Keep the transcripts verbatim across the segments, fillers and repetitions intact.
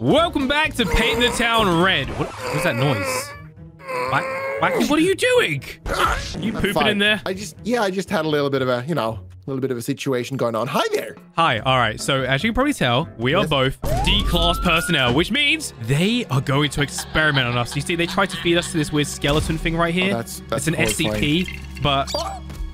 Welcome back to Paint The Town Red. What, what was that noise? What? What are you doing? You pooping in there? I just, yeah, I just had a little bit of a, you know, a little bit of a situation going on. Hi there. Hi. All right. So as you can probably tell, we are yes. both D class personnel, which means they are going to experiment on us. You see, they tried to feed us to this weird skeleton thing right here. Oh, that's, that's it's an S C P, fine. But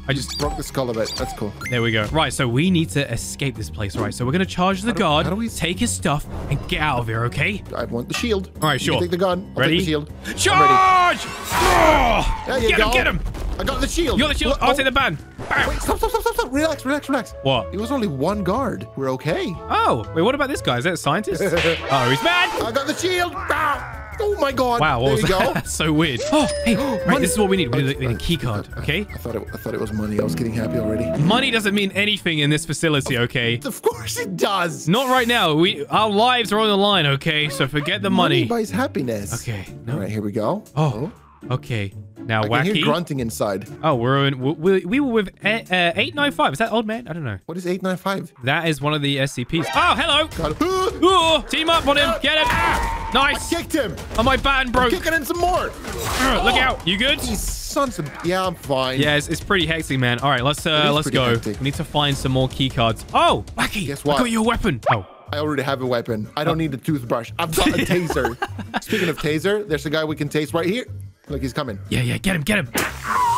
I just broke the skull of it. That's cool. There we go. Right. So we need to escape this place. Right. So we're going to charge the guard, how do we... take his stuff and get out of here. Okay. I want the shield. All right. Sure. You can take the gun. I'll ready? Take the shield. Charge! Oh, there you get go. him. Get him. I got the shield. You got the shield. I'll oh. take the ban. Bam. Wait, stop, stop, stop, stop. Relax, relax, relax. What? It was only one guard. We're okay. Oh, wait, what about this guy? Is that a scientist? Oh, he's mad. I got the shield. Ah. Oh, my God. Wow, what there was you that? Go. That's so weird. Oh, hey, right, this is what we need. We need, we need a key card, okay? I thought, it, I thought it was money. I was getting happy already. Money doesn't mean anything in this facility, okay? Of course it does. Not right now. We Our lives are on the line, okay? So forget the money. Money buys happiness. Okay. No. All right, here we go. Oh, okay. Now, I wacky. I can hear grunting inside. Oh, we're in, we, we were with eight nine five. Is that old man? I don't know. What is eight nine five? That is one of the S C Ps. Oh, hello. God. Ooh, team up on him. Get him. Ah, nice. I kicked him. Oh, my band broke. I'm kicking in some more. Oh, look out. You good? These sons of... Yeah, I'm fine. Yeah, it's, it's pretty hectic, man. All right, let's, uh, let's go. Hectic. We need to find some more key cards. Oh, wacky. Guess what? I got your weapon. Oh. I already have a weapon. I don't oh. need a toothbrush. I've got a taser. Speaking of taser, there's a guy we can tase right here. Look, he's coming. Yeah, yeah, get him, get him.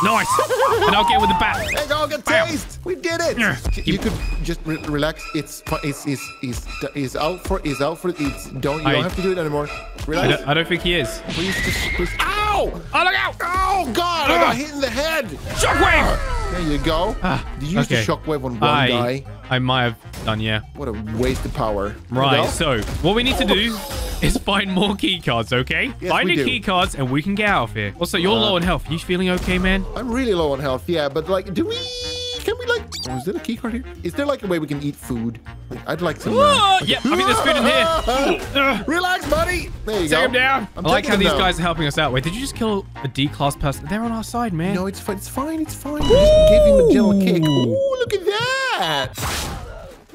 Nice. And I'll get with the bat. There you go, get tased. We did it. You could just re relax. It's it's it's it's is out for is out for it's don't you I, don't have to do it anymore. Relax. I don't, I don't think he is. Please, just please. Ow! Oh, look out! Oh God! Uh, I got hit in the head. Shockwave. There you go. Uh, Did you use okay. the shockwave on one I, guy? I might have done, yeah. What a waste of power. Right. So what we need to do. is find more key cards, okay? Yes, find the key cards and we can get out of here. Also, you're uh, low on health. You feeling okay, man? I'm really low on health, yeah, but like, do we... Can we like... Oh, is there a key card here? Is there like a way we can eat food? Like, I'd like some... Uh, yeah, I mean, there's food in here. Relax, buddy. There you Take go. Take him down. I'm I like how these down. guys are helping us out. Wait, did you just kill a D class person? They're on our side, man. No, it's, it's fine. It's fine. Just give him a gentle kick. Ooh, look at that.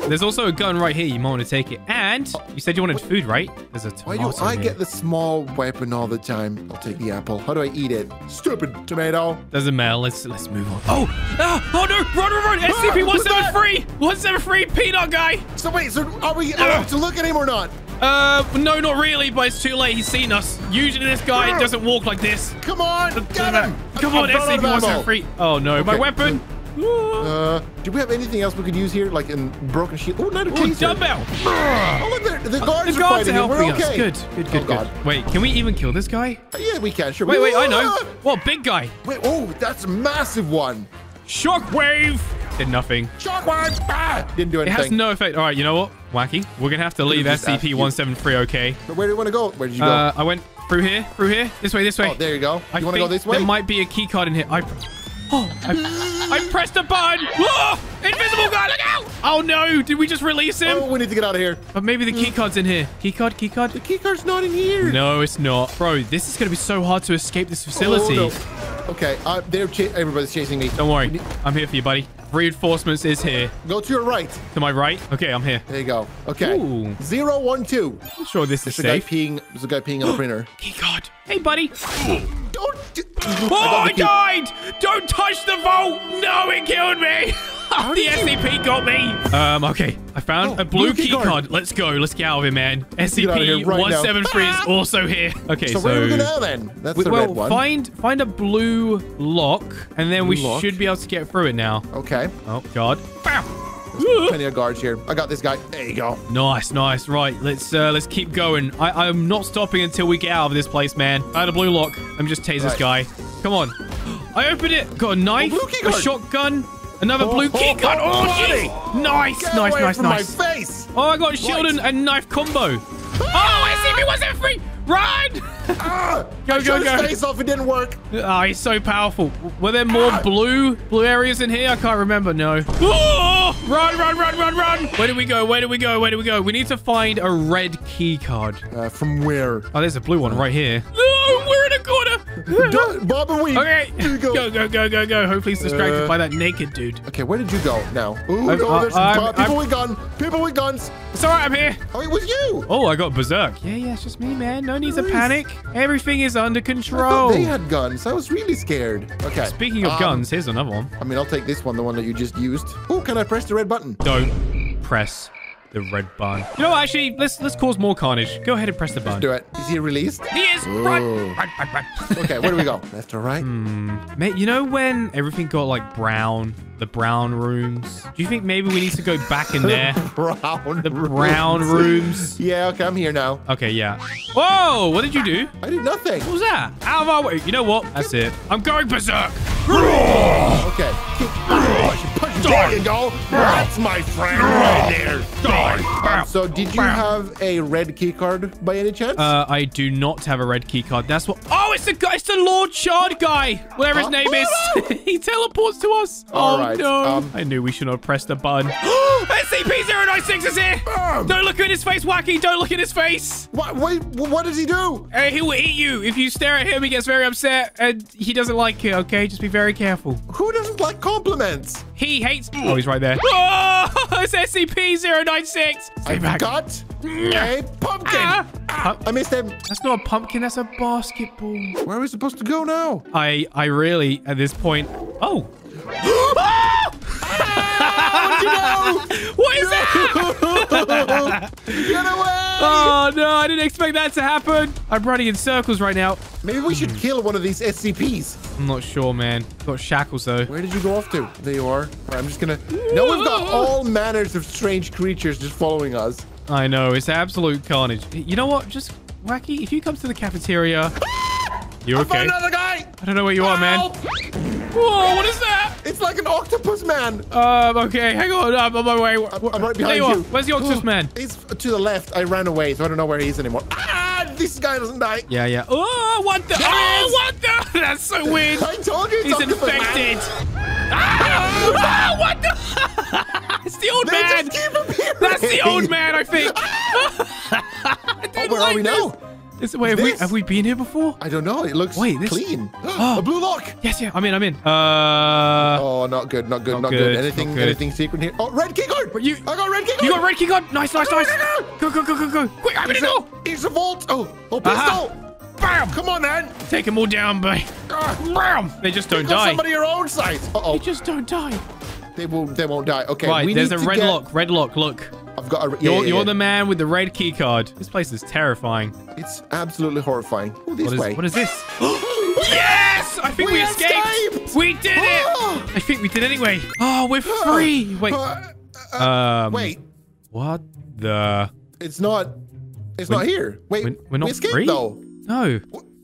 There's also a gun right here. You might want to take it. And you said you wanted what? food, right? There's a tomato. Why do I here. get the small weapon all the time? I'll take the apple. How do I eat it? Stupid tomato. Doesn't matter. Let's let's move on. Oh, ah, oh no! Run, run, run! S C P one seven three, one seven three, peanut guy. So wait, so are we allowed to look at him or not? Uh, no, not really, but it's too late. He's seen us. Usually this guy doesn't walk like this. Come on, get him! Come on, S C P one seven three. Oh no, okay. my weapon. Uh, do we have anything else we could use here? Like in broken shield? Oh, not a Ooh, dumbbell. Oh, look, there. the guards, the guards are, are helping us. Okay. Good, good, good, oh, God. good. Wait, can we even kill this guy? Uh, yeah, we can. Sure. Wait, wait, I know. What, big guy? Wait, oh, that's a massive one. Shockwave. Did nothing. Shockwave. Ah, didn't do anything. It has no effect. All right, you know what? Wacky. We're going to have to leave S C P one seven three, okay? But where do you want to go? Where did you go? Uh, I went through here, through here. This way, this way. Oh, there you go. You want to go this way? There might be a key card in here. I... Oh, I, I pressed a button. Whoa! Invisible guy, look out! Oh, no. Did we just release him? Oh, we need to get out of here. But maybe the key card's in here. Key card, key card. The key card's not in here. No, it's not. Bro, this is going to be so hard to escape this facility. Oh, no. Okay, uh, they're ch everybody's chasing me. Don't worry. I'm here for you, buddy. Reinforcements is here. Go to your right. To my right? Okay, I'm here. There you go. Okay. Ooh. Zero, one, two. I'm sure this is safe. There's a guy peeing on the printer. Key card. Hey, buddy. Don't... Oh, I, I died! Don't touch the vault! No, it killed me! The S C P got me! Um, okay. I found oh, a blue key card. card. Let's go. Let's get out of here, man. S C P one seven three is also here. Okay, so... so where are we going to go, then? That's we, the well, red one. Find, find a blue lock, and then blue we lock. should be able to get through it now. Okay. Oh, God. Bam! There's plenty of guards here. I got this guy. There you go. Nice, nice. Right, let's uh, let's keep going. I, I'm not stopping until we get out of this place, man. I had a blue lock. Let me just tase right. this guy. Come on. I opened it. Got a knife, oh, a shotgun, another oh, blue oh, key card. Oh, jeez. Oh, nice, get nice, away nice, from nice. My face. Oh, I got a shield and a knife combo. Ah! Oh, S C P one seven three. Run! Ah, go, I go, go. His face off. It didn't work. Oh, he's so powerful. Were there more ah. blue blue areas in here? I can't remember. No. Oh, run, run, run, run, run. Where do we go? Where do we go? Where do we go? We need to find a red key card. Uh, from where? Oh, there's a blue one right here. No, we're in a corner. Bob and Weave. Okay. Go. go, go, go, go, go. Hopefully he's distracted uh, by that naked dude. Okay, where did you go now? Ooh, I'm, oh, there's I'm, some people I'm, with guns. People with guns. It's all right, I'm here. Oh, it was you. Oh, I got berserk. Yeah, yeah, it's just me, man. No need to panic. Everything is under control. They had guns. I was really scared. Okay. Speaking of um, guns, here's another one. I mean, I'll take this one, the one that you just used. Oh, can I press the red button? Don't press the red button. You know what, actually, let's let's cause more carnage. Go ahead and press the button. Let's do it. Is he released? He is. Run, run, run, run. Okay, where do we go? Left or right? Hmm. Mate, you know when everything got like brown, the brown rooms? Do you think maybe we need to go back in there? the brown The brown rooms. rooms. Yeah, okay, I'm here now. Okay, yeah. Whoa, what did you do? I did nothing. What was that? Out of our way. You know what? That's it. I'm going berserk. Okay. There you go. That's my friend right there. Um, so did you have a red key card by any chance? Uh, I do not have a red key card. That's what... Oh, it's the guy. It's the Lord Shard guy. Whatever his huh? name is. He teleports to us. All oh, right. no. Um, I knew we should not press the button. S C P zero nine six is here. Um, Don't look at his face, Wacky. Don't look at his face. What, what, what does he do? Uh, he will eat you. If you stare at him, he gets very upset and he doesn't like you, okay? Just be very careful. Who doesn't like compliments? He hates... Oh, he's right there. Oh, it's S C P zero nine six. I've got a pumpkin. Ah. Ah. I missed him. That's not a pumpkin. That's a basketball. Where are we supposed to go now? I, I really, at this point... Oh. Ah! Ah, what'd you know? What is no. that? Get away. Oh, no. I didn't expect that to happen. I'm running in circles right now. Maybe we should kill one of these S C Ps. I'm not sure, man. Got shackles, though. Where did you go off to? There you are. I'm just going to... Now we've got all manners of strange creatures just following us. I know. It's absolute carnage. You know what? Just, Wacky, if you come to the cafeteria... You okay? I found another guy! I don't know where you Help! are, man. Whoa, what is that? It's like an octopus man. Um, okay, hang on. I'm on my way. I'm, I'm right behind you. you. Where's the octopus man? He's to the left. I ran away, so I don't know where he is anymore. Ah, this guy doesn't die. Yeah, yeah. Oh, what the? Yes! Oh, what the? That's so weird. I told you it's He's infected. Ah, oh, what the? It's the old they man. Just keep appearing. That's the old man, I think. I oh, where like are we this. now? Is, wait, have we, have we been here before? I don't know. It looks wait, this... clean. A blue lock. Yes, yeah. I'm in. I'm in. Uh... Oh, not good. Not good. Not, not good. good. Anything? Not good. Anything secret here? Oh, red key card. You... I got red key card. You got red key card. Nice, nice, nice. Go, go, go, go, go. Quick, I'm in the door. It's a vault. Oh, oh, pistol. Bam. Come on, man. Take them all down, boy. Uh, Bam. They just don't die. Somebody your own size. Uh oh. They just don't die. They will. They won't die. Okay. Right. We there's need a red get... lock. Red lock. Look. I've got a... Yeah, you're yeah, you're yeah. the man with the red key card. This place is terrifying. It's absolutely horrifying. Ooh, this what, is, way. what is this? Yes! I think we, we escaped. escaped. We did it. Oh. I think we did anyway. Oh, we're free. Wait. Uh, uh, um, wait. What the? It's not. It's we're, not here. Wait. We're, we're not we escaped, free though. No.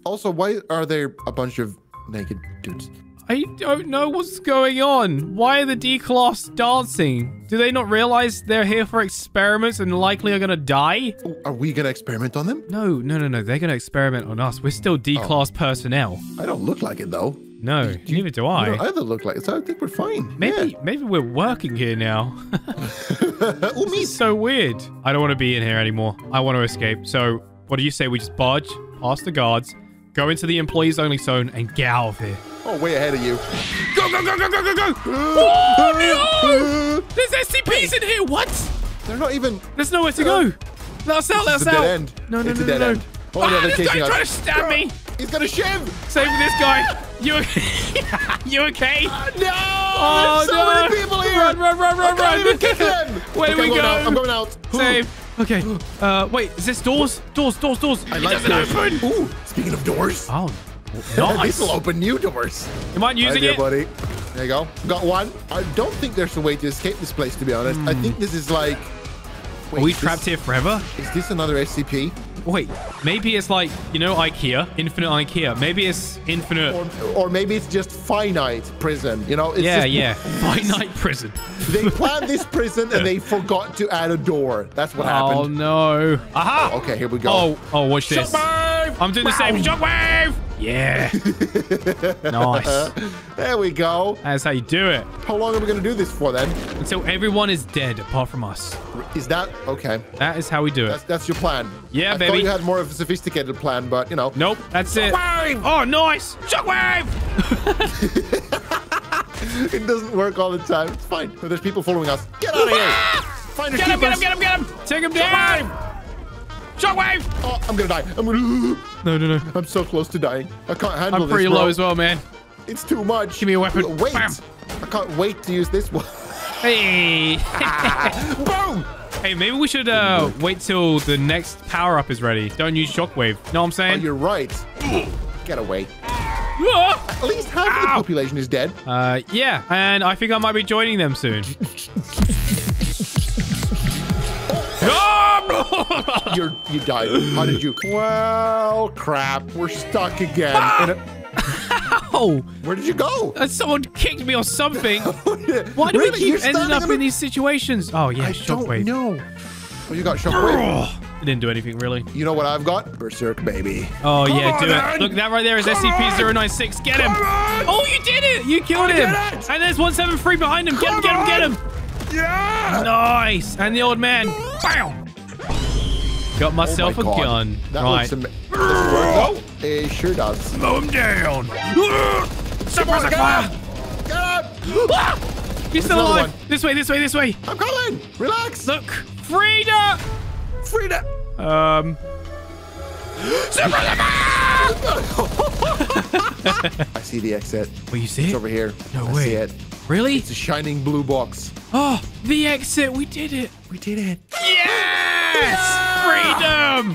Also, why are there a bunch of naked dudes? I don't know what's going on. Why are the D-class dancing? Do they not realize they're here for experiments and likely are going to die? Are we going to experiment on them? No, no, no, no. They're going to experiment on us. We're still D-class oh. personnel. I don't look like it, though. No, you, neither do I. You don't either look like it, so I think we're fine. Maybe yeah. maybe we're working here now. This is so weird. I don't want to be in here anymore. I want to escape. So what do you say? We just barge past the guards, go into the employees-only zone, and get out of here. Oh, way ahead of you. Go, go, go, go, go, go, go. Oh, no! There's S C Ps in here. What? They're not even... There's nowhere to go. Let us out, let us out. It's a dead end. No, no, no, no, no. Oh, ah, no, this guy's trying to stab me. He's going to shiv. Save this guy. You okay? You okay? Uh, no! Oh, There's so no. many people here. Run, run, run, run, run. Where okay, do we I'm go? Out. I'm going out. Save. Okay. Uh, wait, is this doors? Doors, doors, doors. I it like doesn't doors. open. Ooh, speaking of doors. Oh, nice. This will open new doors. Come on, using it, buddy. There you go. Got one. I don't think there's a way to escape this place, to be honest. Mm. I think this is like... Wait, Are we trapped this, here forever? Is this another S C P? Wait, maybe it's like, you know, IKEA, infinite IKEA. Maybe it's infinite. Or, or maybe it's just finite prison, you know? It's yeah, just... yeah. Finite prison. They planned this prison and they forgot to add a door. That's what oh, happened. Oh, no. Aha. Oh, okay, here we go. Oh, oh watch this. Shockwave! I'm doing the same. Shockwave! Yeah. Nice. There we go. That's how you do it. How long are we going to do this for then? Until everyone is dead apart from us. Is that okay? That is how we do it. That's, that's your plan. Yeah, I baby. I thought you had more of a sophisticated plan, but you know. Nope. That's it. Shockwave! Oh, nice. Shockwave! It doesn't work all the time. It's fine. But there's people following us. Get out of here. Find your keepers. Get him, get him, get him, get him. Take him down. Shockwave! Shockwave! Oh, I'm gonna die. I'm gonna... No, no, no. I'm so close to dying. I can't handle this, I'm pretty this, low as well, man. It's too much. Give me a weapon. Wait. Bam. I can't wait to use this one. Hey. Ah. Boom! Hey, maybe we should uh, wait till the next power-up is ready. Don't use Shockwave. Know what I'm saying? Oh, you're right. Get away. At least half Ow. the population is dead. Uh, yeah. And I think I might be joining them soon. You're, you died. How did you? Well, crap. We're stuck again. Ah! In a... Ow! Where did you go? Uh, someone kicked me or something. Why do really? we keep You're ending up in, a... in these situations? Oh, yeah. I shockwave. don't know. Well, you got shockwave. It didn't do anything, really. You know what I've got? Berserk, baby. Oh, Come yeah. On, do man. it. Look, that right there is S C P zero nine six. Get him. Oh, you did it. You killed I him. And there's one seven three behind him. Get Come him, get him, get him. Yeah. Nice. And the old man. Bam. Got myself oh my a God. gun. That right. looks oh. It sure does. Slow him down. Suppressor fire. Get up. Ah! You're still alive. One. This way, this way, this way. I'm coming. Relax. Look. Frida. Frida. Um. Suppressor fire. I see the exit. Well, you see it's it? over here. No I way. See it. Really? It's a shining blue box. Oh, the exit. We did it. We did it. Yes. Yes! Freedom!